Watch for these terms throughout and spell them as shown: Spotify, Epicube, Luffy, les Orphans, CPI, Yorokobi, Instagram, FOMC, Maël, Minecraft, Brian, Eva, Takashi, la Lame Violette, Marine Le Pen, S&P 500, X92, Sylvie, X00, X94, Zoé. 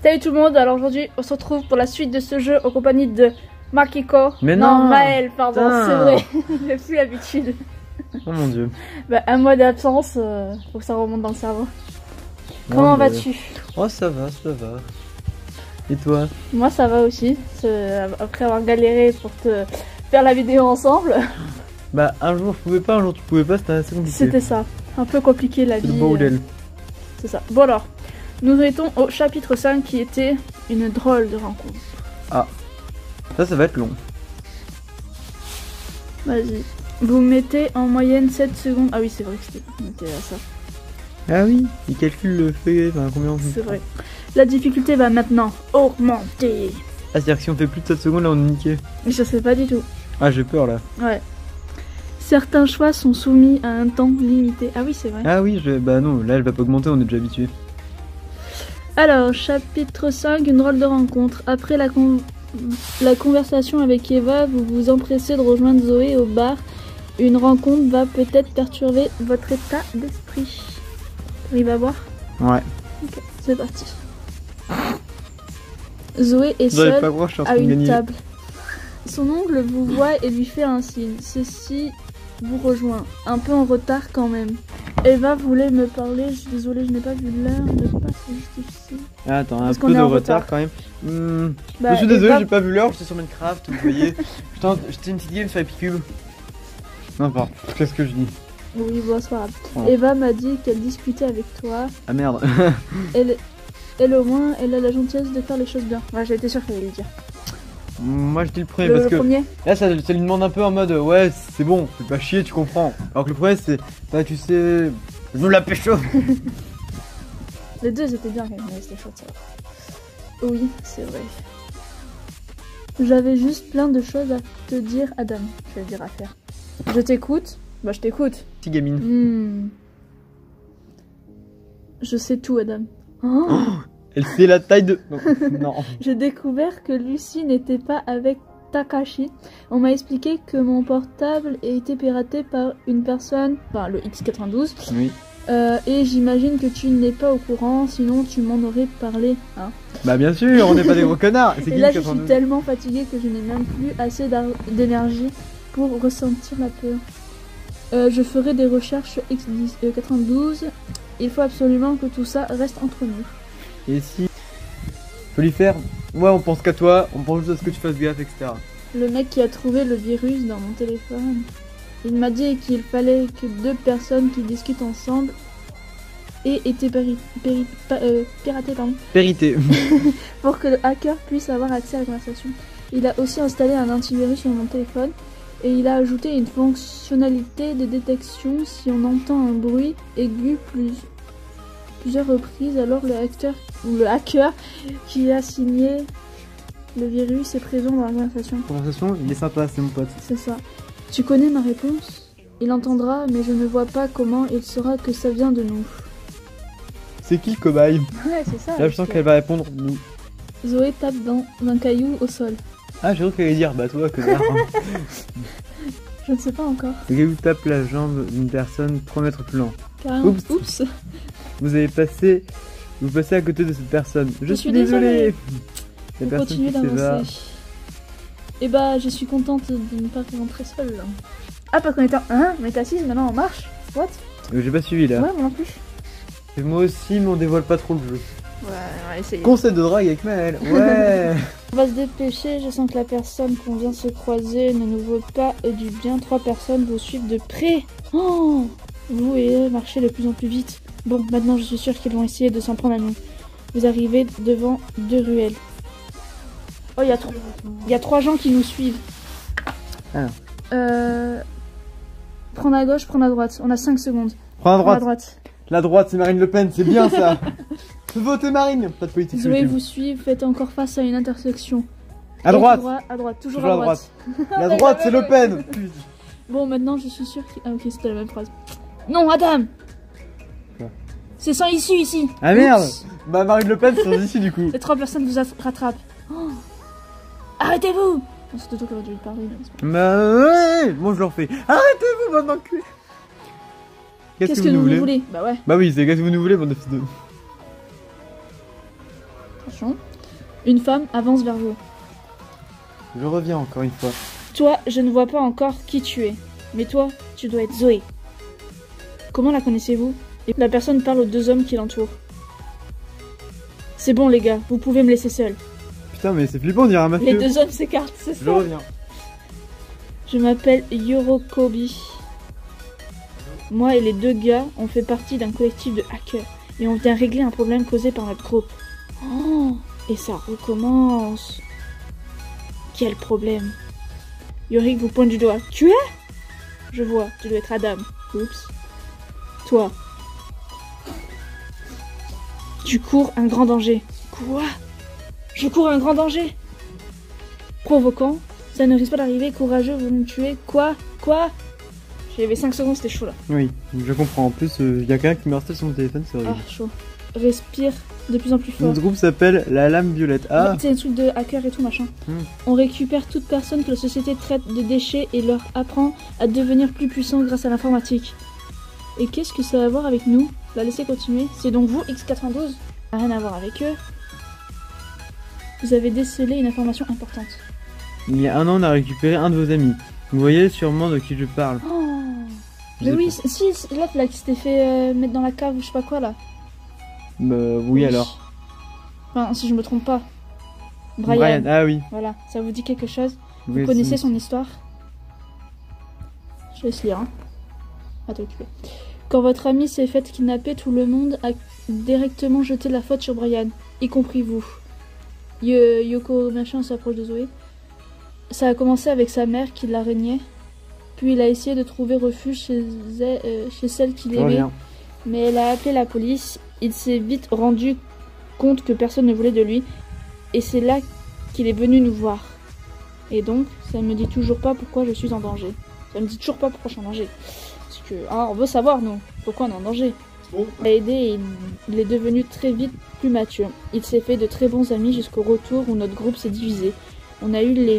Salut tout le monde, alors aujourd'hui on se retrouve pour la suite de ce jeu en compagnie de Makiko. Mais non, Maël, pardon, c'est vrai, j'ai plus l'habitude. Oh mon dieu. Bah un mois d'absence, faut que ça remonte dans le cerveau. Comment vas-tu? Oh ça va, ça va. Et toi? Moi ça va aussi, après avoir galéré pour te faire la vidéo ensemble. Bah un jour je pouvais pas, un jour tu pouvais pas, c'était assez compliqué. C'était ça, un peu compliqué la vie. C'est ça. Bon alors, nous étions au chapitre 5 qui était une drôle de rencontre. Ah, ça va être long. Vas-y. Vous mettez en moyenne 7 secondes. Ah oui c'est vrai que c'était à ça. Ah oui, il calcule le fait, enfin, combien on fait. C'est vrai. La difficulté va maintenant augmenter. Ah c'est-à-dire que si on fait plus de 7 secondes là on est niqué. Mais ça se fait pas du tout. Ah j'ai peur là. Ouais. Certains choix sont soumis à un temps limité. Ah oui, c'est vrai. Ah oui, bah non, là elle va pas augmenter, on est déjà habitué. Alors, chapitre 5, une drôle de rencontre. Après la conversation avec Eva, vous vous empressez de rejoindre Zoé au bar. Une rencontre va peut-être perturber votre état d'esprit. Il va boire. Ouais. Ok, c'est parti. Zoé est seule à une table. Son oncle vous voit et lui fait un signe. Ceci vous rejoint, un peu en retard quand même. Eva voulait me parler, je suis désolée, je n'ai pas vu l'heure de passer juste ici. Ah, attends, un peu de retard quand même. Bah, je suis désolée, j'ai pas vu l'heure, j'étais sur Minecraft, vous voyez. J'étais une petite game sur Epicube. N'importe, qu'est-ce que je dis? Oui, bonsoir. Oh. Eva m'a dit qu'elle discutait avec toi. Ah merde. elle au moins, elle a la gentillesse de faire les choses bien. Ouais, j'étais sûre qu'elle allait le dire. Moi je dis le premier parce que là ça lui demande un peu en mode ouais c'est bon, fais pas chier, tu comprends. Alors que le premier c'est bah tu sais, je nous la pécho. Les deux étaient bien, mais c'était chaud ça. Oui c'est vrai. J'avais juste plein de choses à te dire Adam, je vais dire à faire. Je t'écoute, bah je t'écoute. Petite gamine. Je sais tout Adam. Oh. Elle fait la taille de... Non. J'ai découvert que Lucie n'était pas avec Takashi. On m'a expliqué que mon portable a été piraté par une personne, enfin le X92. Oui. Et j'imagine que tu n'es pas au courant, sinon tu m'en aurais parlé. Hein. Bah bien sûr, on n'est pas des gros connards. Et là je suis tellement fatiguée que je n'ai même plus assez d'énergie pour ressentir la peur. Je ferai des recherches X92. Il faut absolument que tout ça reste entre nous. Et si faut lui faire, ouais on pense qu'à toi, on pense juste à ce que tu fasses gaffe, etc. Le mec qui a trouvé le virus dans mon téléphone, il m'a dit qu'il fallait que deux personnes qui discutent ensemble et étaient péritées pour que le hacker puisse avoir accès à la conversation. Il a aussi installé un antivirus sur mon téléphone et il a ajouté une fonctionnalité de détection si on entend un bruit aigu plusieurs reprises, alors le hacker qui a signé le virus est présent dans la conversation. Il est sympa, c'est mon pote. C'est ça. Tu connais ma réponse? Il entendra, mais je ne vois pas comment il saura que ça vient de nous. C'est qui le cobaye? Ouais, c'est ça. Là, je sens qu'elle va répondre nous. Zoé tape dans un caillou au sol. Ah, j'ai cru qu'elle allait dire, bah toi, connard. Je ne sais pas encore. Le caillou tape la jambe d'une personne 3 mètres plus loin. Oups. Oups. Vous passez à côté de cette personne. Je suis désolée. La personne qui s'évade. Et bah, je suis contente de ne pas rentrer seule. Ah, parce qu'on était en 1, on était assise, maintenant on marche. What? J'ai pas suivi là. Ouais, moi non plus. Et moi aussi, mais on dévoile pas trop le jeu. Ouais, on va essayer. Conseil de drague avec Maël. Ouais. On va se dépêcher, je sens que la personne qu'on vient se croiser ne nous vaut pas du bien. 3 personnes vous suivent de près. Oh, vous et elle marchez de plus en plus vite. Bon, maintenant je suis sûre qu'ils vont essayer de s'en prendre à nous. Vous arrivez devant 2 ruelles. Oh, il y a 3 gens qui nous suivent. Ah. Prendre à gauche, prendre à droite. On a 5 secondes. Prendre à droite. La droite, c'est Marine Le Pen, c'est bien ça. Votez Marine. Pas de politique. Zoé vous suit, faites encore face à une intersection. À droite. Toujours à droite. La droite, c'est Le Pen. Bon, maintenant je suis sûre qu'il... Ah ok, c'était la même phrase. Non, Adam. C'est sans issue ici. Ah merde. Oups. Bah Marine Le Pen c'est sans issue du coup. Les 3 personnes vous rattrapent. Oh. Arrêtez-vous. Surtout toi qui aurais dû lui parler. Bah ouais. Bon je leur fais. Arrêtez-vous maintenant que... Qu'est-ce que vous nous voulez? Bah ouais. Bah oui, c'est qu'est-ce que vous nous voulez, bande de fils de... Attention. Une femme avance vers vous. Je reviens encore une fois. Toi, je ne vois pas encore qui tu es. Mais toi, tu dois être Zoé. Comment la connaissez-vous? Et la personne parle aux deux hommes qui l'entourent. C'est bon les gars, vous pouvez me laisser seul. Putain mais c'est flippant, on dirait un mafieux. Les deux hommes s'écartent, c'est ça. Je reviens. Je m'appelle Yorokobi. Moi et les deux gars, on fait partie d'un collectif de hackers. Et on vient régler un problème causé par notre groupe. Oh, et ça recommence. Quel problème? Yorick vous pointe du doigt. Tu es? Je vois, tu dois être Adam. Oups. Toi. Tu cours un grand danger. Quoi? Je cours un grand danger? Provoquant, ça ne risque pas d'arriver, courageux, vous me tuez, quoi? Quoi? J'avais 5 secondes, c'était chaud là. Oui, je comprends. En plus, il y a quelqu'un qui m'a resté sur mon téléphone, c'est horrible. Ah, chaud. Respire de plus en plus fort. Notre groupe s'appelle la Lame Violette. Ah. C'est un truc de hacker et tout machin. On récupère toute personne que la société traite de déchets et leur apprend à devenir plus puissant grâce à l'informatique. Et qu'est-ce que ça a à voir avec nous? La laissez continuer. C'est donc vous, X92? Rien à voir avec eux. Vous avez décelé une information importante. Il y a un an, on a récupéré un de vos amis. Vous voyez sûrement de qui je parle. Oh. Mais oui, si, l'autre là qui s'était fait mettre dans la cave ou je sais pas quoi là. Bah oui. Alors. Enfin, si je me trompe pas. Brian, ah oui. Voilà, ça vous dit quelque chose? Vous connaissez son histoire? Je laisse lire, hein. À t'occuper. Quand votre amie s'est faite kidnapper, tout le monde a directement jeté la faute sur Brian, y compris vous. Yoko machin s'approche de Zoé. Ça a commencé avec sa mère qui la régnait. Puis il a essayé de trouver refuge chez celle qu'il aimait. Rien. Mais elle a appelé la police. Il s'est vite rendu compte que personne ne voulait de lui. Et c'est là qu'il est venu nous voir. Et donc, ça ne me dit toujours pas pourquoi je suis en danger. Ça ne me dit toujours pas pourquoi je suis en danger. Parce que, ah, on veut savoir, non, pourquoi on est en danger. Oh. Il a aidé et il est devenu très vite plus mature. Il s'est fait de très bons amis jusqu'au retour où notre groupe s'est divisé. On a eu les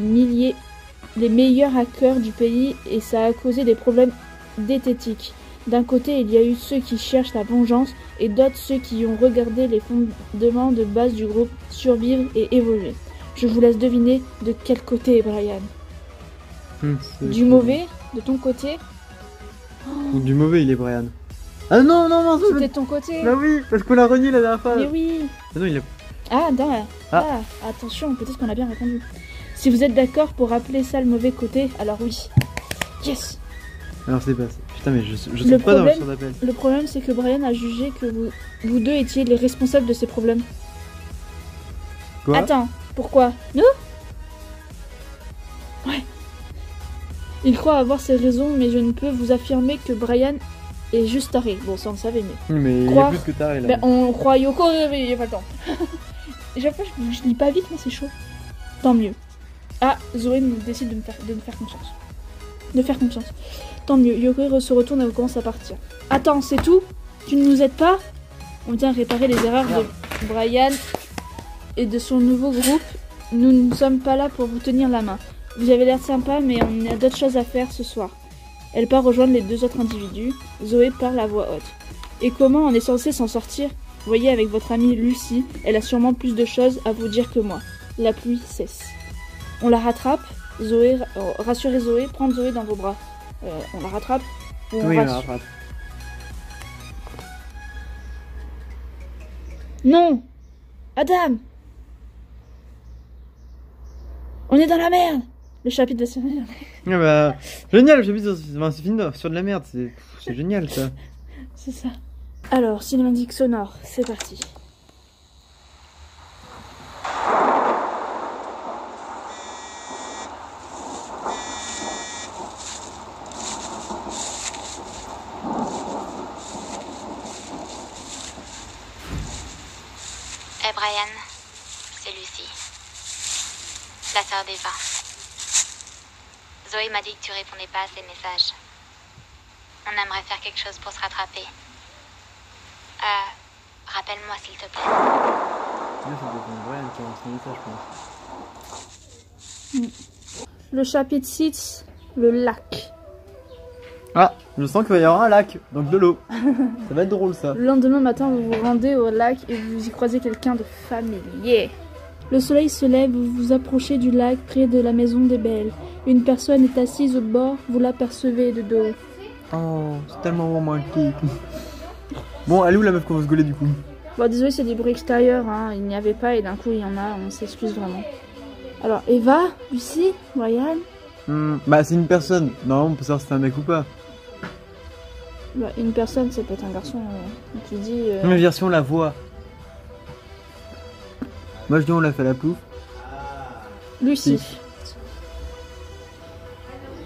meilleurs hackers du pays et ça a causé des problèmes d'éthique. D'un côté, il y a eu ceux qui cherchent la vengeance et d'autres ceux qui ont regardé les fondements de base du groupe survivre et évoluer. Je vous laisse deviner de quel côté est Brian. Du mauvais, de ton côté? Du mauvais, il est Brian. Ah non, non, non, c'était de ton côté. Bah oui, parce qu'on l'a renié la dernière fois. Mais oui. Ah non, il a... Ah, non, ah. Ah, attention, peut-être qu'on a bien répondu. Si vous êtes d'accord pour appeler ça le mauvais côté, alors oui. Yes. Alors c'est passé. Putain mais je sais pas dans le champ d'appel. Le problème c'est que Brian a jugé que vous deux étiez les responsables de ces problèmes. Quoi? Attends, pourquoi? Nous? Ouais. Il croit avoir ses raisons mais je ne peux vous affirmer que Brian est juste taré. Bon ça on le savait mais croire... il est plus que taré là. Ben, on croit Yoko mais il n'y a pas le temps. Je lis pas vite mais c'est chaud. Tant mieux. Ah, Zoé décide de me faire confiance. De faire confiance. Tant mieux, Yoko se retourne et commence à partir. Attends, c'est tout? Tu ne nous aides pas? On vient réparer les erreurs de Brian et de son nouveau groupe. Nous ne sommes pas là pour vous tenir la main. Vous avez l'air sympa, mais on a d'autres choses à faire ce soir. Elle part rejoindre les deux autres individus. Zoé parle à voix haute. Et comment on est censé s'en sortir? Voyez, avec votre amie Lucie, elle a sûrement plus de choses à vous dire que moi. La pluie cesse. On la rattrape, Zoé, rassurez Zoé, prendre Zoé dans vos bras. On la rattrape. Oui, on la rattrape. Non, Adam. On est dans la merde. Le chapitre va se finir. Ah bah, génial, le chapitre va se finir sur de la merde. C'est génial ça. C'est ça. Alors, cinématique sonore, c'est parti. Brian, c'est Lucie, la sœur d'Eva. Zoé m'a dit que tu répondais pas à ses messages. On aimerait faire quelque chose pour se rattraper. Rappelle-moi s'il te plaît. Le chapitre 6, le lac. Ah, Je me sens qu'il va y avoir un lac, donc de l'eau. Ça va être drôle ça. Le lendemain matin, vous vous rendez au lac et vous y croisez quelqu'un de familier. Le soleil se lève, vous vous approchez du lac près de la maison des Belles. Une personne est assise au bord, vous l'apercevez de dos. Oh, c'est tellement romantique. Bon, elle est où la meuf qu'on va se gauler du coup? Bon, désolé, c'est des bruits extérieurs, hein. Il n'y avait pas et d'un coup il y en a, on s'excuse vraiment. Alors, Eva, Lucie, Brian. Bah, c'est une personne. Non, on peut savoir si c'est un mec ou pas. Bah, une personne, ça peut être un garçon qui dit. Mais version, on la voit. Moi, je dis, on l'a fait à la pouf. Lucie.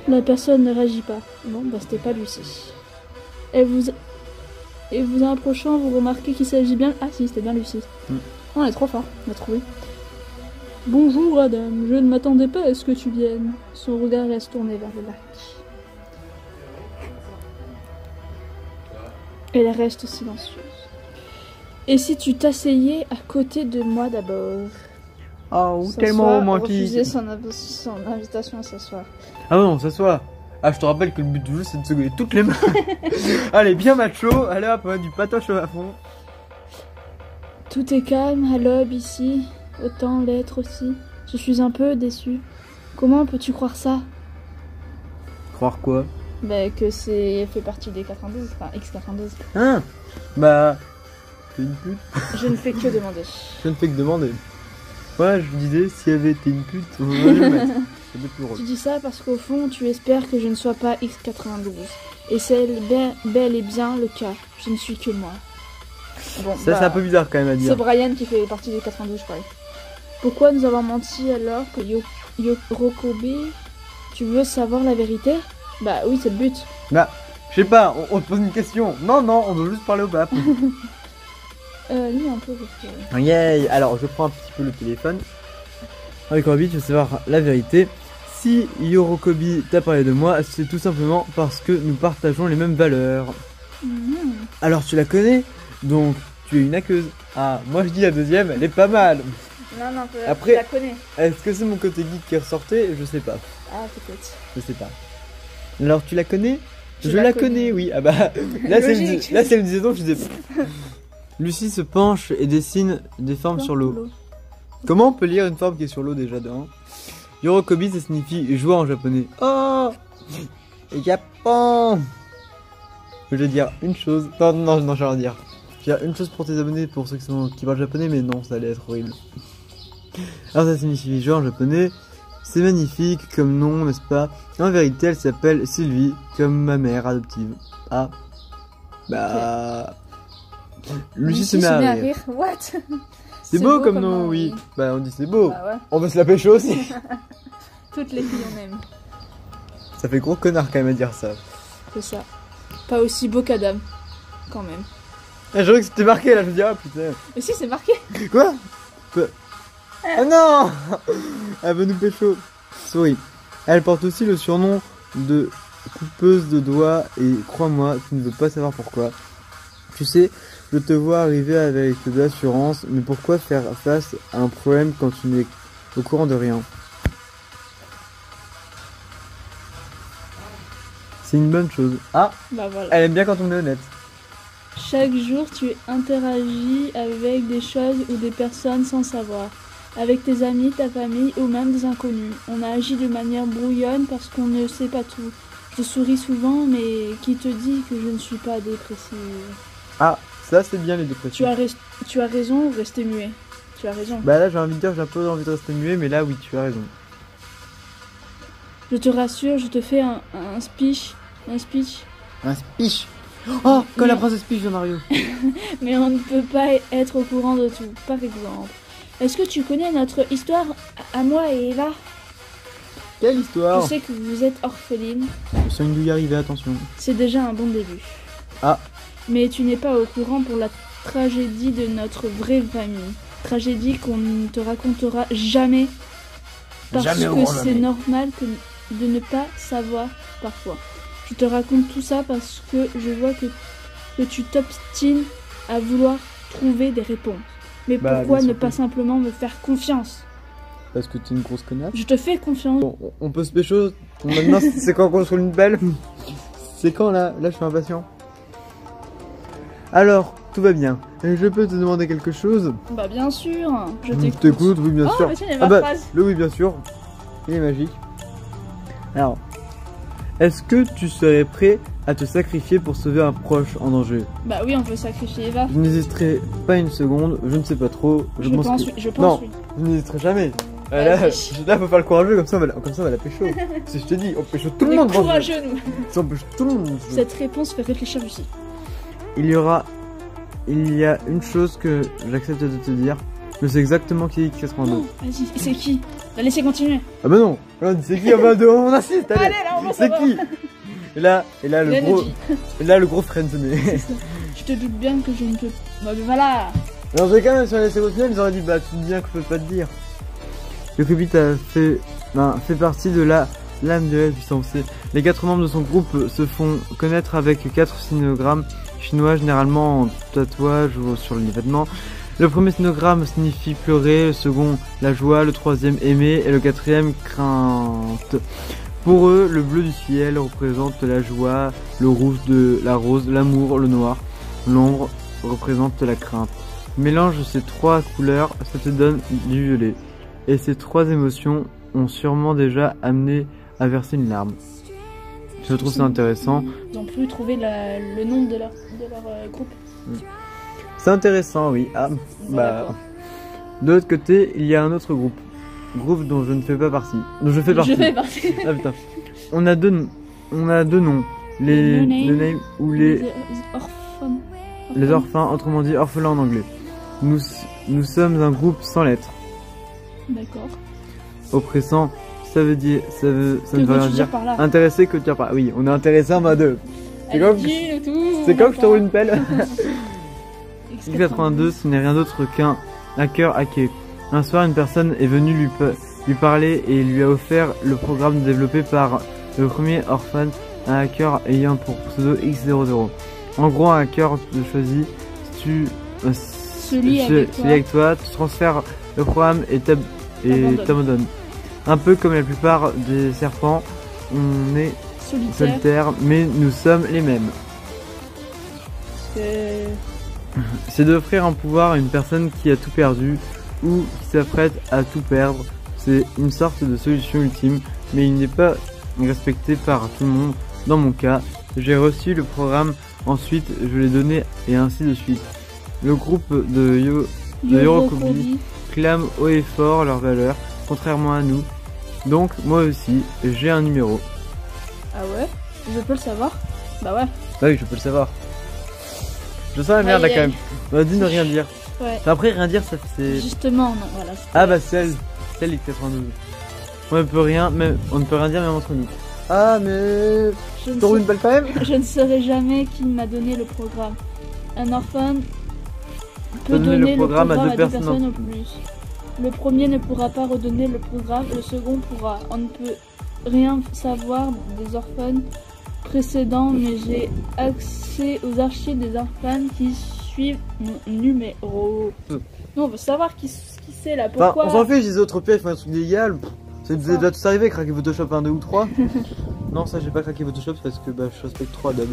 La personne ne réagit pas. Bon, bah, c'était pas Lucie. Et vous en approchant, vous remarquez qu'il s'agit bien. Ah, si, c'était bien Lucie. On est trop fort, on a trouvé. Bonjour, madame. Je ne m'attendais pas à ce que tu viennes. Son regard reste tourné vers le lac. Elle reste silencieuse. Et si tu t'asseyais à côté de moi d'abord? Oh, tellement romantique. Refuser son invitation à s'asseoir. Ah non, on s'assoit. Ah, je te rappelle que le but du jeu, c'est de se gueuler toutes les mains. Allez, bien macho. Allez hop, du patoche à fond. Tout est calme à l'aube ici. Autant l'être aussi. Je suis un peu déçue. Comment peux-tu croire ça? Croire quoi? Bah que c'est fait partie des 92, enfin X92. Hein? Bah... T'es une pute. Je ne fais que demander. Je ne fais que demander. Ouais, je disais, si elle avait été une pute, on va le mettre. C'est plus drôle. Tu dis ça parce qu'au fond, tu espères que je ne sois pas X92. Et c'est bel et bien le cas. Je ne suis que moi. Bon, ça bah, c'est un peu bizarre quand même à dire. C'est Brian qui fait partie des 92, je crois. Pourquoi nous avons menti alors que Yorokobi, tu veux savoir la vérité? Bah oui, c'est le but. Bah, je sais pas, on te pose une question. Non, non, on veut juste parler au pape. Lui, un peu. Parce que... Yeah. Alors, je prends un petit peu le téléphone. Yorokobi, tu veux savoir la vérité? Si Yorokobi t'a parlé de moi, c'est tout simplement parce que nous partageons les mêmes valeurs. Alors, tu la connais? Donc, tu es une aqueuse. Ah, moi je dis la deuxième, elle est pas mal. Non, non, après, je la connais. Est-ce que c'est mon côté geek qui ressortait? Je sais pas. Ah, peut-être. Je sais pas. Alors, tu la connais? Je la connais, oui. Ah bah, là, c'est me disait donc, je disais... Lucie se penche et dessine des formes sur l'eau. Comment on peut lire une forme qui est sur l'eau déjà dedans? Yorokobi, ça signifie joie en japonais. Oh Japon. Je veux dire une chose. Non, non, non, j'ai rien à dire. Une chose pour tes abonnés, pour ceux qui parlent japonais, mais non, ça allait être horrible. Alors ça signifie genre en japonais, c'est magnifique comme nom, n'est-ce pas? En vérité, elle s'appelle Sylvie, comme ma mère adoptive. Ah, bah... Okay. Lucie se met à rire. What? C'est beau comme nom, oui. Bah on dit c'est beau. Bah, ouais. On veut se la pêcher aussi. Toutes les filles on aime. Ça fait gros connard quand même à dire ça. C'est ça. Pas aussi beau qu'Adam, quand même. Ah, j'aurais que c'était marqué là, je me dis ah putain. Mais si, c'est marqué. Quoi? Ah non. Elle veut nous pécho. Souris. Elle porte aussi le surnom de coupeuse de doigts et crois-moi, tu ne veux pas savoir pourquoi. Tu sais, je te vois arriver avec de l'assurance, mais pourquoi faire face à un problème quand tu n'es au courant de rien? C'est une bonne chose. Ah, bah voilà. Elle aime bien quand on est honnête. Chaque jour, tu interagis avec des choses ou des personnes sans savoir. Avec tes amis, ta famille ou même des inconnus. On a agi de manière brouillonne parce qu'on ne sait pas tout. Je souris souvent, mais qui te dit que je ne suis pas dépressive? Ah, ça c'est bien les dépressifs. Tu as raison, rester muet. Tu as raison. Bah là, j'ai envie de dire, j'ai un peu envie de rester muet, mais là, oui, tu as raison. Je te rassure, je te fais un speech. Un speech. Un speech. Oh, quand la princesse speech de Mario. Mais on ne peut pas être au courant de tout. Par exemple, est-ce que tu connais notre histoire à moi et Eva? Quelle histoire? Je sais que vous êtes orpheline. C'est une douille arrivée, attention. C'est déjà un bon début. Ah. Mais tu n'es pas au courant pour la tragédie de notre vraie famille. Tragédie qu'on ne te racontera jamais. Parce que c'est normal que... de ne pas savoir parfois. Je te raconte tout ça parce que je vois que tu t'obstines à vouloir trouver des réponses. Mais bah, pourquoi ne pas simplement me faire confiance? Parce que tu es une grosse connasse. Je te fais confiance. Bon, on peut se pécho. Maintenant, c'est quand qu'on se trouve une belle. C'est quand là? Là je suis impatient. Alors, tout va bien. Je peux te demander quelque chose? Bah bien sûr, je t'écoute. Oui bien sûr. Tiens, le oui bien sûr. Il est magique. Alors, est-ce que tu serais prêt à te sacrifier pour sauver un proche en danger? Bah oui, on peut sacrifier Eva. Je n'hésiterai pas une seconde, je ne sais pas trop. Je pense, oui. Je n'hésiterai jamais. Là, faut faire le courageux, comme ça on va la pécho. Si je te dis, on pécho tout le monde. Courageux, nous. Si on pécho tout le monde. Cette réponse fait réfléchir Lucie. Il y a une chose que j'accepte de te dire. Je sais exactement qui est X92. Vas-y, c'est qui? La laissez continuer. Ah bah non, c'est qui? On insiste. Allez, là, on va savoir. C'est qui? Et là, le gros friendzoné. Je te doute bien que je ne peux... Bah voilà. Dans tous les cas, si on laissait continuer, ils auraient dit, bah tu dis bien que je peux pas te dire. Le Yorokobi fait partie de la Lame Violette puissance C. Les 4 membres de son groupe se font connaître avec 4 sinogrammes chinois, généralement en tatouage ou sur les vêtements. Le premier sinogramme signifie pleurer, le second la joie, le troisième aimer et le quatrième crainte. Pour eux, le bleu du ciel représente la joie, le rouge de la rose, l'amour, le noir, l'ombre représente la crainte. Mélange ces 3 couleurs, ça te donne du violet. Et ces 3 émotions ont sûrement déjà amené à verser une larme. Je trouve ça intéressant. Ils n'ont plus trouvé le nom de leur groupe. C'est intéressant, oui. Ah, bah. De l'autre côté, il y a un autre groupe. Groupe dont je ne fais pas partie. Dont je fais partie. Ah putain. On a deux noms. Les Orphans. Les Orphans, autrement dit orphelins en anglais. Nous sommes un groupe sans lettres. D'accord. Oppressant, ça ne veut rien dire. Intéressé que tu as pas. Oui, on est intéressé en mode. C'est comme que je te roule une pelle. X92, ce n'est rien d'autre qu'un hacker hacké. Un soir, une personne est venue lui parler et lui a offert le programme développé par le premier orphan, un hacker ayant pour pseudo X00. En gros, un hacker te choisit, tu se lie avec toi, tu transfères le programme et t'abandonnes. Un peu comme la plupart des serpents, on est solitaire, mais nous sommes les mêmes. C'est d'offrir un pouvoir à une personne qui a tout perdu ou qui s'apprête à tout perdre. C'est une sorte de solution ultime, mais il n'est pas respecté par tout le monde. Dans mon cas, j'ai reçu le programme, ensuite je l'ai donné et ainsi de suite. Le groupe de Yorokobi clame haut et fort leur valeur, contrairement à nous. Donc moi aussi, j'ai un numéro. Ah ouais? Je peux le savoir? Bah ouais. Bah oui, je peux le savoir. Je sens la merde là quand même. Bah dis ne rien dire. Ouais. Après rien dire, ça c'est... Justement, non, voilà. Ah bah celle X92. On ne peut rien dire même entre nous. Ah mais... T'aurais une balle quand même. Je ne saurais jamais qui m'a donné le programme. Un orphan peut donner le programme à deux personnes en plus. Le premier ne pourra pas redonner le programme, le second pourra. On ne peut rien savoir des orphans précédents, mais j'ai accès aux archives des orphans qui suivent mon numéro. Nous on veut savoir qui c'est là, pourquoi... Enfin, on s'en fait, je disais autre piège, un truc légal. Ça devait tout arriver, craquer Photoshop 1, 2 ou 3. Non, ça j'ai pas craqué Photoshop parce que bah, je respecte 3 dubs.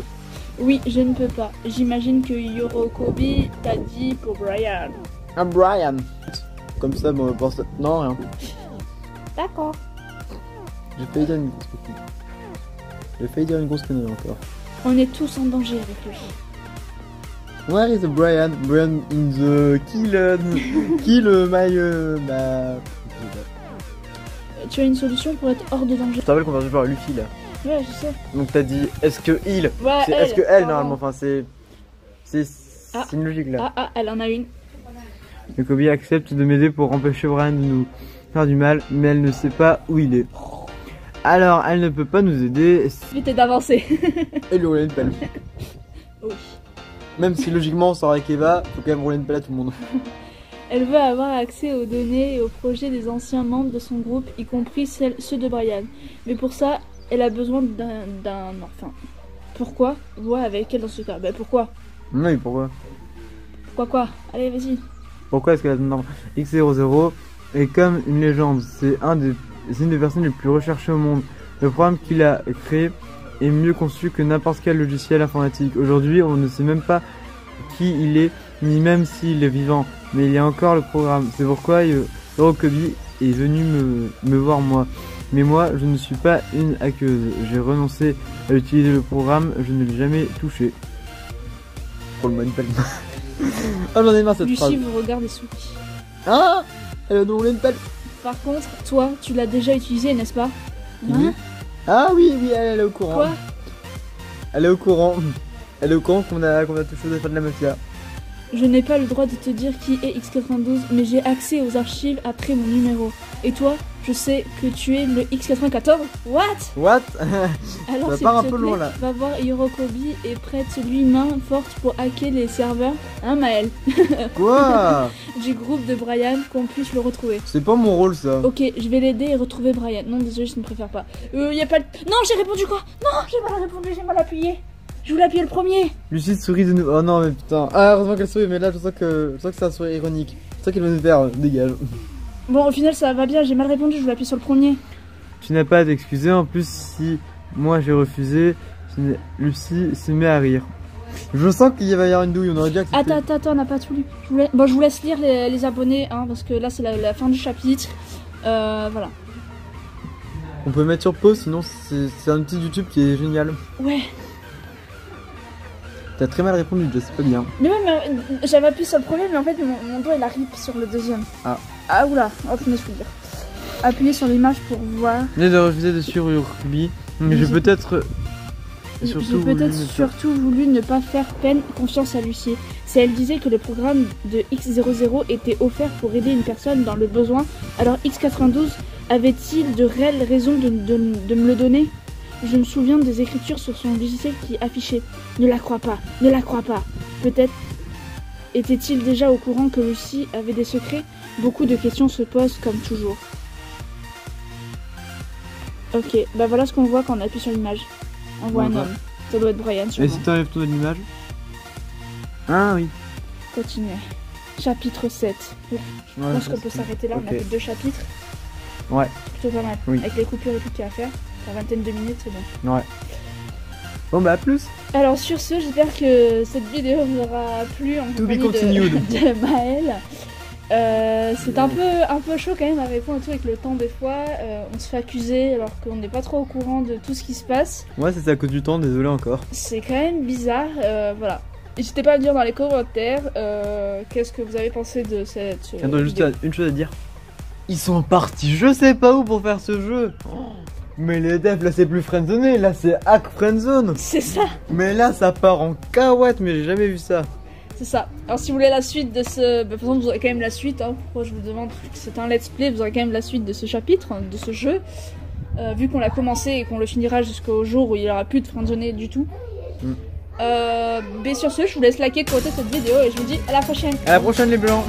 Oui, je ne peux pas. J'imagine que Yorokobi t'a dit pour Brian. Ah, Brian. Comme ça, bon, pense... Non, rien. D'accord. J'ai failli dire une grosse connerie. J'ai failli dire une grosse connerie encore. On est tous en danger avec lui. Where is Brian? Brian in the kill my... Tu as une solution pour être hors de danger. Je te rappelle qu'on va jouer à Luffy là. Ouais, je sais. Donc t'as dit est-ce que il, ouais, est-ce que elle normalement, enfin c'est une logique là. Ah elle en a une. Yorokobi accepte de m'aider pour empêcher Brian de nous faire du mal, mais elle ne sait pas où il est. Alors elle ne peut pas nous aider. Vite d'avancer. Et lui rouler une pelle. Oui. Même si logiquement on sort avec Eva, faut quand même rouler une pelle à tout le monde. Elle veut avoir accès aux données et aux projets des anciens membres de son groupe, y compris ceux de Brian. Mais pour ça, elle a besoin d'un... Enfin, pourquoi voir avec elle dans ce cas? Bah pourquoi? Oui, pourquoi? Pourquoi quoi? Allez, vas-y. Pourquoi est-ce qu'elle a non. X00 est comme une légende. C'est une des personnes les plus recherchées au monde. Le programme qu'il a créé est mieux conçu que n'importe quel logiciel informatique. Aujourd'hui, on ne sait même pas qui il est, ni même s'il est vivant, mais il y a encore le programme. C'est pourquoi Yorokobi est venu me voir moi. Mais moi, je ne suis pas une hackeuse. J'ai renoncé à utiliser le programme, je ne l'ai jamais touché. Oh, le Minecraft. Oh, j'en ai marre cette phrase. Lucie vous regarde et sourit. Ah, elle a doublé une pelle. Par contre, toi, tu l'as déjà utilisé, n'est-ce pas? Oui. Ah oui, oui, elle est au courant. Quoi? Elle est au courant. Elle est au courant qu'on a touché aux affaires de la mafia. Je n'ai pas le droit de te dire qui est X92, mais j'ai accès aux archives après mon numéro. Et toi, je sais que tu es le X94. What? What? Alors, ça part un peu loin là. Va voir Yorokobi et prête lui main forte pour hacker les serveurs. Hein, Maël? Quoi? Du groupe de Brian, qu'on puisse le retrouver. C'est pas mon rôle ça. Ok, je vais l'aider et retrouver Brian. Non, désolé, je ne préfère pas. Y a pas de... Non, j'ai répondu quoi? Non, j'ai mal répondu, j'ai mal appuyé. Je voulais appuyer le premier. Lucide sourit de nouveau. Oh non mais putain. Ah heureusement qu'elle sourit, mais là je sens que c'est un sourire ironique. C'est ça qu'elle veut nous faire, dégage. Bon au final ça va bien, j'ai mal répondu, je voulais appuyer sur le premier. Tu n'as pas à t'excuser, en plus si moi j'ai refusé, Lucie se met à rire. Je sens qu'il va y avoir une douille, on aurait bien que... Attends, on n'a pas tout lu. Bon je vous laisse lire les abonnés, hein, parce que là c'est la fin du chapitre. Voilà. On peut mettre sur pause, sinon c'est un petit YouTube qui est génial. Ouais. T'as très mal répondu, je sais pas bien. Mais ouais, mais j'avais appuyé sur le premier, mais en fait, mon doigt, il arrive sur le deuxième. Ah. Ah, oula, hop, je me suis dire. Appuyez sur l'image pour voir. Venez de refuser de sur Yorokobi, mais j'ai peut-être... J'ai surtout voulu ne pas faire confiance à Lucie. Si elle disait que le programme de X00 était offert pour aider une personne dans le besoin, alors X92 avait-il de réelles raisons de me le donner? Je me souviens des écritures sur son logiciel qui affichaient « Ne la crois pas, ne la crois pas ». Peut-être était-il déjà au courant que Lucie avait des secrets? Beaucoup de questions se posent comme toujours. Ok, bah voilà ce qu'on voit quand on appuie sur l'image. On voit un homme. Ça doit être Brian sûrement. Et si t'enlèves ton image? Ah oui. Continuez. Chapitre 7. Ouais, je pense qu'on peut s'arrêter là, okay. On a fait 2 chapitres. Ouais. Plutôt pas mal. Oui. Avec les coupures et tout qu'il y a à faire. La vingtaine de minutes, c'est bon. Ouais. Bon bah à plus. Alors sur ce, j'espère que cette vidéo vous aura plu en compagnie de Maël. C'est un peu chaud quand même à répondre et tout avec le temps des fois. On se fait accuser alors qu'on n'est pas trop au courant de tout ce qui se passe. Ouais, c'est à cause du temps, désolé encore. C'est quand même bizarre, voilà. N'hésitez pas à me dire dans les commentaires qu'est-ce que vous avez pensé de cette... Attends, juste une chose à dire. Ils sont partis je sais pas où pour faire ce jeu. Oh. Mais les devs là c'est plus friendzoné, là c'est hack friendzone. C'est ça. Mais là ça part en cacahuète, mais j'ai jamais vu ça. C'est ça. Alors si vous voulez la suite de ce... Par exemple vous aurez quand même la suite, hein. Pourquoi je vous demande? C'est un let's play, vous aurez quand même la suite de ce chapitre, de ce jeu. Vu qu'on l'a commencé et qu'on le finira jusqu'au jour où il n'y aura plus de friendzoné du tout. Mais sur ce, je vous laisse liker, commenter cette vidéo et je vous dis à la prochaine. À la prochaine les blancs.